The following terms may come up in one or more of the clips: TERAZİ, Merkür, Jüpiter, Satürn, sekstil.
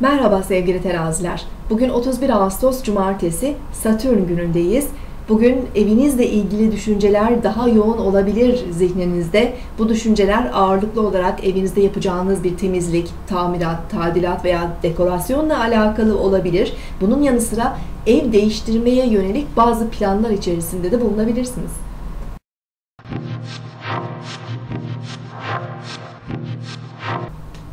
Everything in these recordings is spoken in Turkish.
Merhaba sevgili teraziler. Bugün 31 Ağustos Cumartesi, Satürn günündeyiz. Bugün evinizle ilgili düşünceler daha yoğun olabilir zihninizde. Bu düşünceler ağırlıklı olarak evinizde yapacağınız bir temizlik, tamirat, tadilat veya dekorasyonla alakalı olabilir. Bunun yanı sıra ev değiştirmeye yönelik bazı planlar içerisinde de bulunabilirsiniz.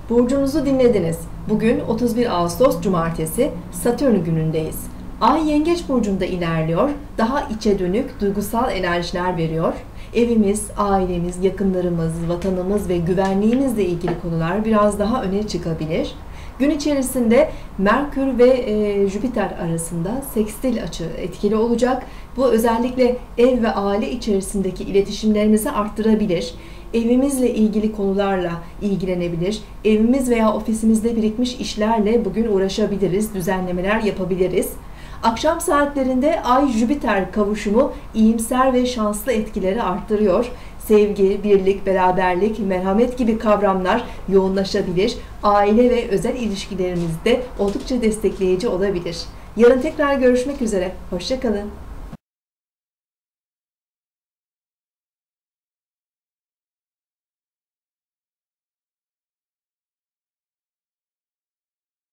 Burcunuzu dinlediniz. Bugün 31 Ağustos Cumartesi, Satürn günündeyiz. Ay Yengeç burcunda ilerliyor, daha içe dönük duygusal enerjiler veriyor. Evimiz, ailemiz, yakınlarımız, vatanımız ve güvenliğimizle ilgili konular biraz daha öne çıkabilir. Gün içerisinde Merkür ve Jüpiter arasında sekstil açı etkili olacak. Bu özellikle ev ve aile içerisindeki iletişimlerimizi arttırabilir. Evimizle ilgili konularla ilgilenebilir. Evimiz veya ofisimizde birikmiş işlerle bugün uğraşabiliriz, düzenlemeler yapabiliriz. Akşam saatlerinde Ay-Jüpiter kavuşumu iyimser ve şanslı etkileri arttırıyor. Sevgi, birlik, beraberlik, merhamet gibi kavramlar yoğunlaşabilir. Aile ve özel ilişkilerimizde oldukça destekleyici olabilir. Yarın tekrar görüşmek üzere. Hoşça kalın.